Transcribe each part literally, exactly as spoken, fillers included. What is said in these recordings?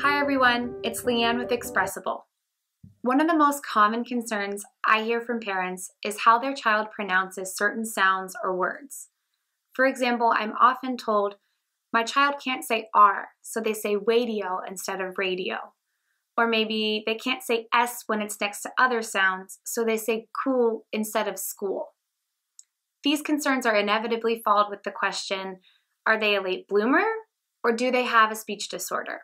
Hi everyone, it's Leanne with Expressible. One of the most common concerns I hear from parents is how their child pronounces certain sounds or words. For example, I'm often told, my child can't say R, so they say radio instead of radio. Or maybe they can't say S when it's next to other sounds, so they say cool instead of school. These concerns are inevitably followed with the question, are they a late bloomer or do they have a speech disorder?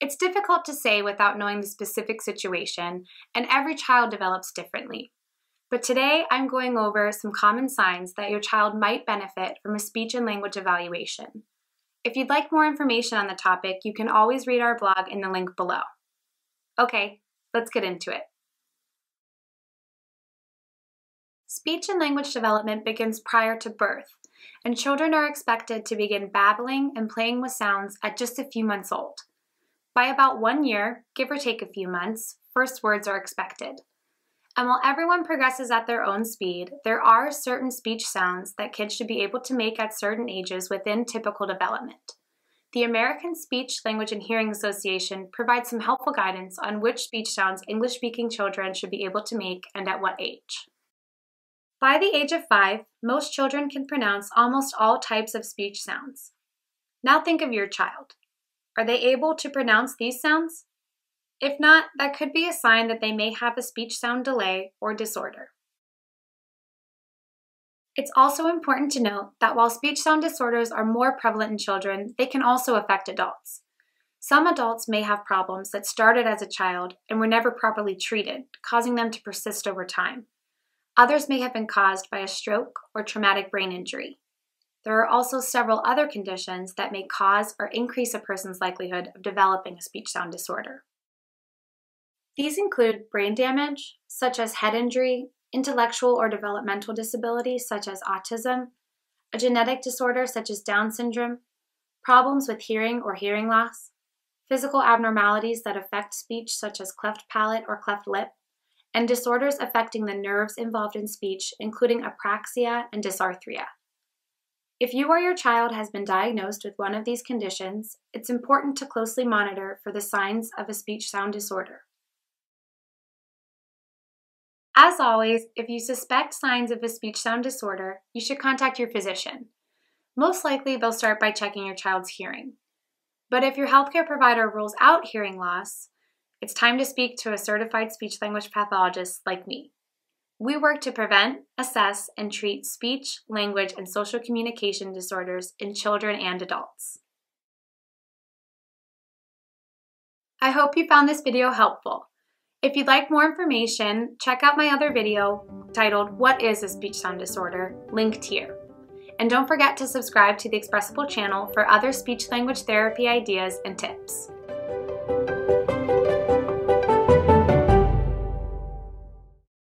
It's difficult to say without knowing the specific situation, and every child develops differently. But today I'm going over some common signs that your child might benefit from a speech and language evaluation. If you'd like more information on the topic, you can always read our blog in the link below. Okay, let's get into it. Speech and language development begins prior to birth, and children are expected to begin babbling and playing with sounds at just a few months old. By about one year, give or take a few months, first words are expected. And while everyone progresses at their own speed, there are certain speech sounds that kids should be able to make at certain ages within typical development. The American Speech, Language, and Hearing Association provides some helpful guidance on which speech sounds English-speaking children should be able to make and at what age. By the age of five, most children can pronounce almost all types of speech sounds. Now think of your child. Are they able to pronounce these sounds? If not, that could be a sign that they may have a speech sound delay or disorder. It's also important to note that while speech sound disorders are more prevalent in children, they can also affect adults. Some adults may have problems that started as a child and were never properly treated, causing them to persist over time. Others may have been caused by a stroke or traumatic brain injury. There are also several other conditions that may cause or increase a person's likelihood of developing a speech sound disorder. These include brain damage, such as head injury, intellectual or developmental disabilities, such as autism, a genetic disorder, such as Down syndrome, problems with hearing or hearing loss, physical abnormalities that affect speech, such as cleft palate or cleft lip, and disorders affecting the nerves involved in speech, including apraxia and dysarthria. If you or your child has been diagnosed with one of these conditions, it's important to closely monitor for the signs of a speech sound disorder. As always, if you suspect signs of a speech sound disorder, you should contact your physician. Most likely, they'll start by checking your child's hearing. But if your healthcare provider rules out hearing loss, it's time to speak to a certified speech-language pathologist like me. We work to prevent, assess, and treat speech, language, and social communication disorders in children and adults. I hope you found this video helpful. If you'd like more information, check out my other video titled, What is a Speech Sound Disorder?, linked here. And don't forget to subscribe to the Expressible channel for other speech-language therapy ideas and tips.